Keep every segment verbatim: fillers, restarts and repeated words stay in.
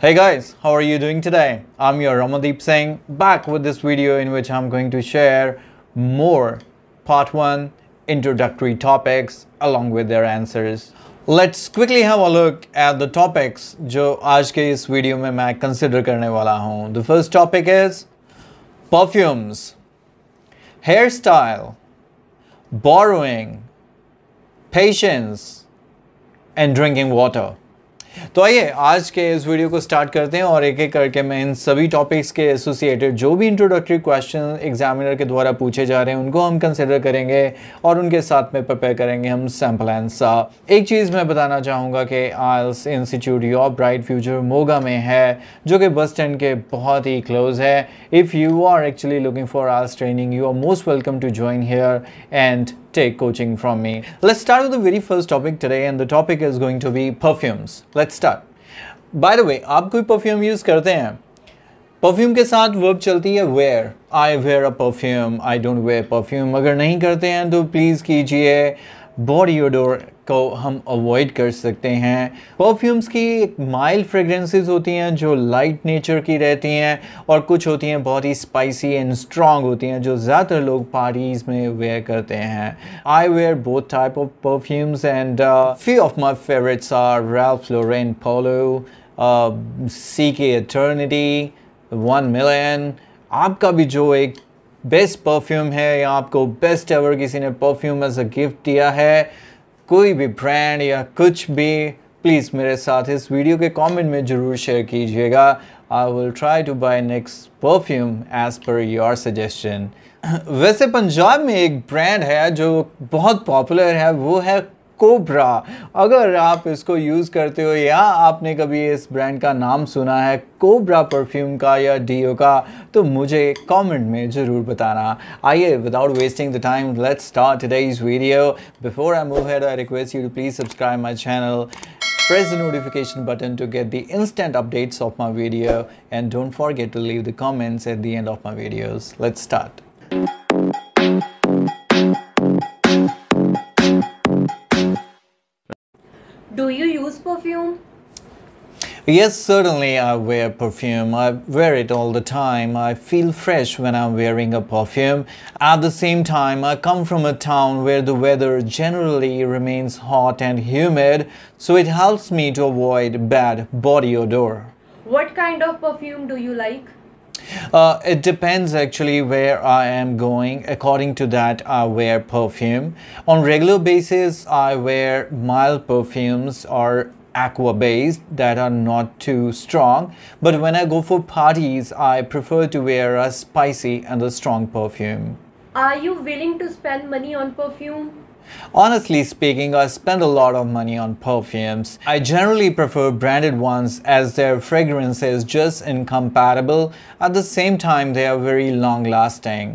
Hey guys, how are you doing today? I'm your Ramadeep Singh, back with this video in which I'm going to share more part one introductory topics along with their answers. Let's quickly have a look at the topics जो आज के इस video में मैं consider करने वाला हूँ. The first topic is perfumes, hairstyle, borrowing, patience and drinking water. तो आइए आज के इस वीडियो को स्टार्ट करते हैं और एक एक करके मैं इन सभी टॉपिक्स के एसोसिएटेड जो भी इंट्रोडक्टरी क्वेश्चन एग्जामिनर के द्वारा पूछे जा रहे हैं उनको हम कंसिडर करेंगे और उनके साथ में प्रिपेयर करेंगे हम सैम्पल आंसर. एक चीज़ मैं बताना चाहूँगा कि IELTS institute your bright future Moga में है जो कि बस स्टैंड के बहुत ही क्लोज है. If you are actually looking for IELTS training you are most welcome to join here and take coaching from me. Let's start with the very first topic today and the topic is going to be perfumes. Let's start. By the way, आप कोई perfume use करते हैं? Perfume के साथ verb चलती है wear. I wear a perfume. I don't wear perfume. अगर नहीं करते हैं तो please कीजिए. Body odor को हम avoid कर सकते हैं. Perfumes की mild fragrances होती हैं जो light nature की रहती हैं और कुछ होती हैं बहुत ही spicy and strong होती हैं जो ज़्यादातर लोग parties में wear करते हैं. I wear both type of perfumes and uh, few of my favorites are Ralph Lauren Polo, uh, C K Eternity, one million. आपका भी जो एक बेस्ट परफ्यूम है या आपको बेस्ट एवर किसी ने परफ्यूम एज अ गिफ्ट दिया है कोई भी ब्रांड या कुछ भी प्लीज़ मेरे साथ इस वीडियो के कमेंट में ज़रूर शेयर कीजिएगा. I will try to buy next perfume as per your suggestion. वैसे पंजाब में एक ब्रांड है जो बहुत पॉपुलर है वो है कोबरा. अगर आप इसको यूज़ करते हो या आपने कभी इस ब्रांड का नाम सुना है कोबरा परफ्यूम का या डीओ का तो मुझे कमेंट में ज़रूर बताना. आइए without wasting the time let's start today's video. Before I move head I request you to please subscribe my channel, press the notification button to get the instant updates of my video and don't forget to leave the comments at the end of my videos. Let's start. Do you use perfume? Yes, certainly I wear perfume. I wear it all the time. I feel fresh when I'm wearing a perfume. At the same time, I come from a town where the weather generally remains hot and humid, so it helps me to avoid bad body odor. What kind of perfume do you like? Uh, it depends actually where I am going. According to that, I wear perfume. On regular basis, I wear mild perfumes or aqua based that are not too strong. But when I go for parties, I prefer to wear a spicy and a strong perfume. Are you willing to spend money on perfume? Honestly speaking, I spend a lot of money on perfumes. I generally prefer branded ones as their fragrance is just incompatible. At the same time, they are very long-lasting.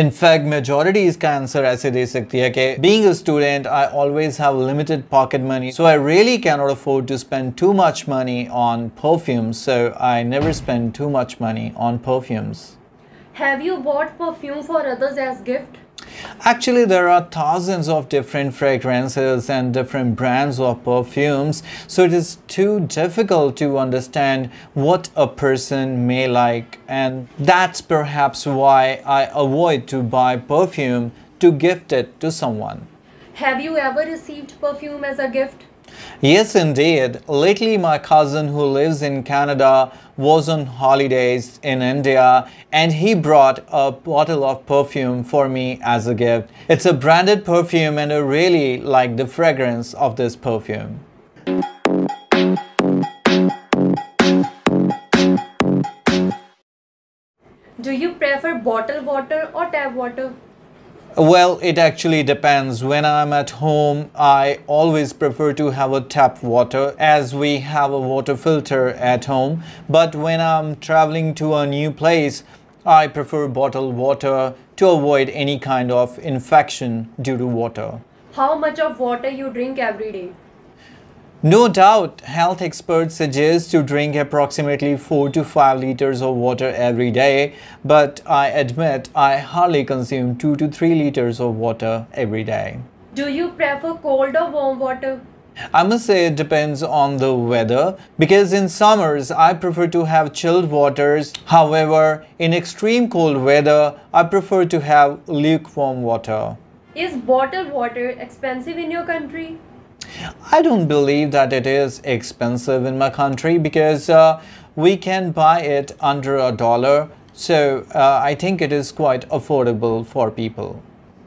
In fact, majority iska answer aise de sakti hai ki being a student, I always have limited pocket money, so I really cannot afford to spend too much money on perfumes. So I never spend too much money on perfumes. Have you bought perfume for others as gift? Actually, there are thousands of different fragrances and different brands of perfumes, so it is too difficult to understand what a person may like, and that's perhaps why I avoid to buy perfume to gift it to someone. Have you ever received perfume as a gift? Yes, indeed. Lately, my cousin who lives in Canada was on holidays in India and he brought a bottle of perfume for me as a gift. It's a branded perfume and I really like the fragrance of this perfume. Do you prefer bottled water or tap water? Well, it actually depends. When I'm at home, I always prefer to have a tap water as we have a water filter at home. But when I'm traveling to a new place, I prefer bottled water to avoid any kind of infection due to water. How much of water you drink every day? No doubt, health experts suggest to drink approximately four to five liters of water every day, but I admit I hardly consume two to three liters of water every day. Do you prefer cold or warm water? I must say it depends on the weather, because in summers I prefer to have chilled waters. However, in extreme cold weather, I prefer to have lukewarm water. Is bottled water expensive in your country? I don't believe that it is expensive in my country, because uh, we can buy it under a dollar. So uh, I think it is quite affordable for people.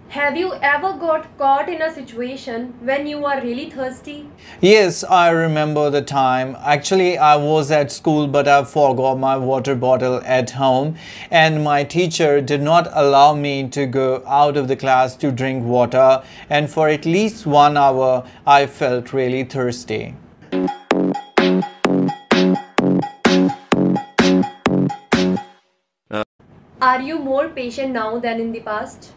Have you ever got caught in a situation when you are really thirsty? Yes, I remember the time. Actually, I was at school, but I forgot my water bottle at home, and my teacher did not allow me to go out of the class to drink water, and for at least one hour, I felt really thirsty. Are you more patient now than in the past?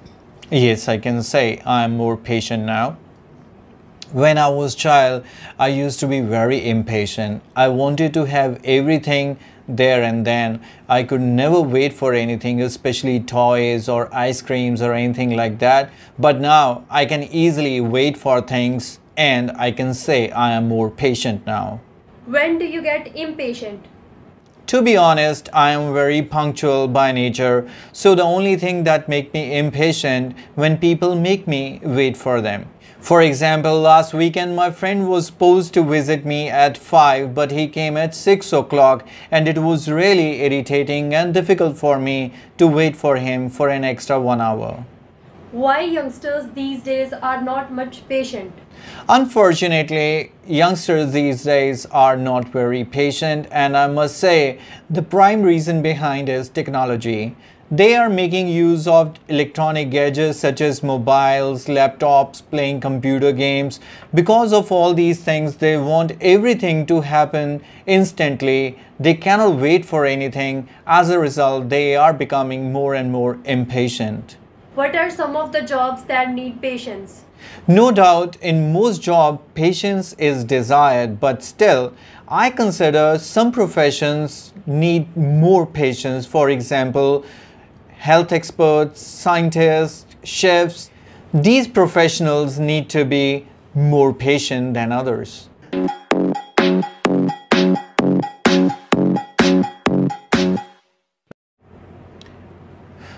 Yes, I can say I am more patient now. When I was a child, I used to be very impatient. I wanted to have everything there and then. I could never wait for anything, especially toys or ice creams or anything like that. But now I can easily wait for things, and I can say I am more patient now. When do you get impatient? To be honest, I am very punctual by nature, so the only thing that makes me impatient when people make me wait for them. For example, last weekend my friend was supposed to visit me at five, but he came at six o'clock, and it was really irritating and difficult for me to wait for him for an extra one hour. Why youngsters these days are not much patient? Unfortunately, youngsters these days are not very patient, and I must say the prime reason behind is technology. They are making use of electronic gadgets such as mobiles, laptops, playing computer games. Because of all these things, they want everything to happen instantly. They cannot wait for anything. As a result, they are becoming more and more impatient. What are some of the jobs that need patience? No doubt, in most jobs, patience is desired, but still, I consider some professions need more patience. For example, health experts, scientists, chefs. These professionals need to be more patient than others.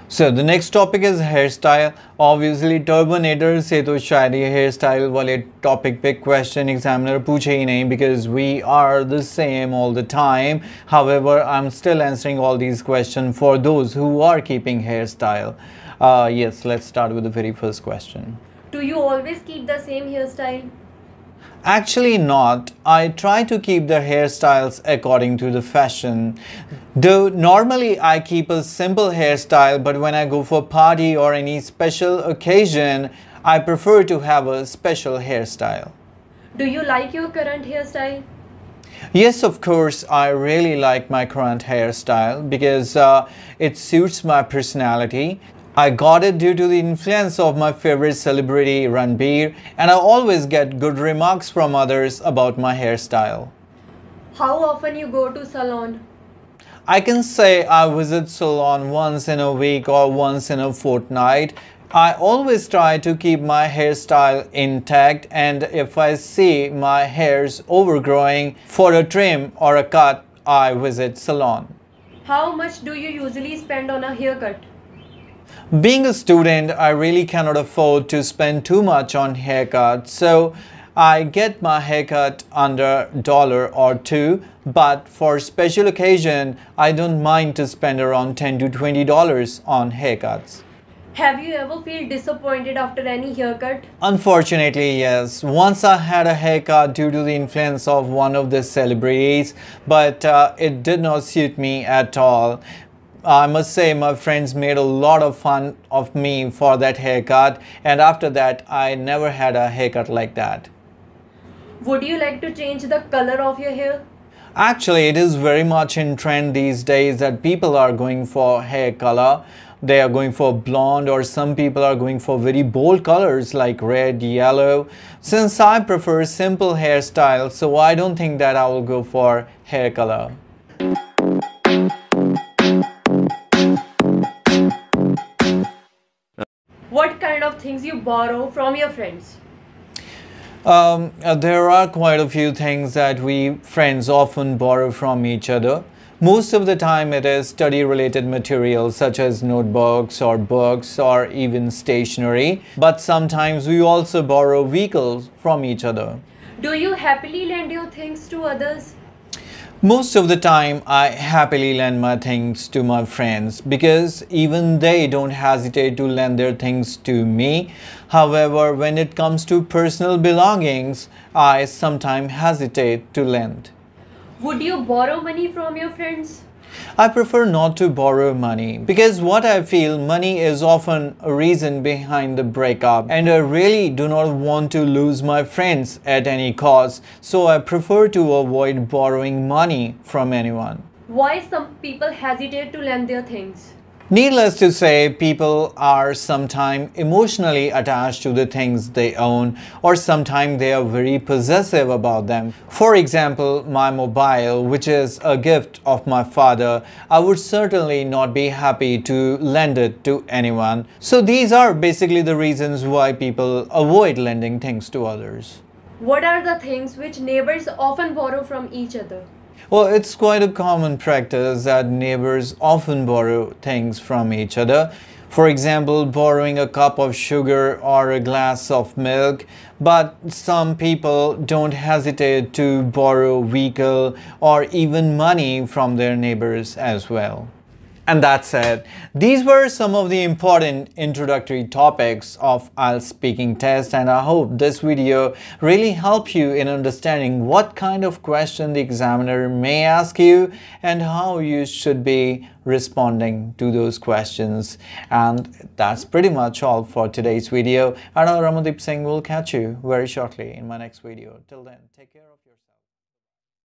So the next topic is hairstyle. Obviously turbanator se to shayad ye hairstyle wale topic pe question examiner puche hi nahi, because we are the same all the time. However, I'm still answering all these questions for those who are keeping hairstyle. Uh, yes, let's start with the very first question. Do you always keep the same hairstyle? Actually not. I try to keep the hairstyles according to the fashion. Though normally I keep a simple hairstyle, but when I go for a party or any special occasion, I prefer to have a special hairstyle. Do you like your current hairstyle? Yes, of course, I really like my current hairstyle because uh, it suits my personality. I got it due to the influence of my favorite celebrity Ranbir, and I always get good remarks from others about my hairstyle. How often you go to salon? I can say I visit salon once in a week or once in a fortnight. I always try to keep my hairstyle intact, and if I see my hairs overgrowing, for a trim or a cut, I visit salon. How much do you usually spend on a haircut? Being a student, I really cannot afford to spend too much on haircuts, so I get my haircut under a dollar or two, but for special occasion, I don't mind to spend around ten to twenty dollars on haircuts. Have you ever felt disappointed after any haircut? Unfortunately, yes. Once I had a haircut due to the influence of one of the celebrities, but uh, it did not suit me at all. I must say my friends made a lot of fun of me for that haircut, and after that I never had a haircut like that. Would you like to change the color of your hair? Actually, it is very much in trend these days that people are going for hair color. They are going for blonde, or some people are going for very bold colors like red, yellow. Since I prefer simple hairstyle, so I don't think that I will go for hair color. What kind of things you borrow from your friends? Um, uh, there are quite a few things that we friends often borrow from each other. Most of the time it is study-related material such as notebooks or books or even stationery. But sometimes we also borrow vehicles from each other. Do you happily lend your things to others? Most of the time I happily lend my things to my friends because even they don't hesitate to lend their things to me. However, when it comes to personal belongings, I sometimes hesitate to lend. Would you borrow money from your friends? I prefer not to borrow money because what I feel money is often a reason behind the breakup, and I really do not want to lose my friends at any cost, so I prefer to avoid borrowing money from anyone. Why some people hesitate to lend their things? Needless to say, people are sometimes emotionally attached to the things they own, or sometimes they are very possessive about them. For example, my mobile, which is a gift of my father, I would certainly not be happy to lend it to anyone. So these are basically the reasons why people avoid lending things to others. What are the things which neighbors often borrow from each other? Well, it's quite a common practice that neighbors often borrow things from each other. For example, borrowing a cup of sugar or a glass of milk. But some people don't hesitate to borrow vehicle or even money from their neighbors as well. And that's it. These were some of the important introductory topics of I E L T S speaking test, and I hope this video really helped you in understanding what kind of question the examiner may ask you and how you should be responding to those questions. And that's pretty much all for today's video. I know Ramadeep Singh will catch you very shortly in my next video. Till then, take care of yourself.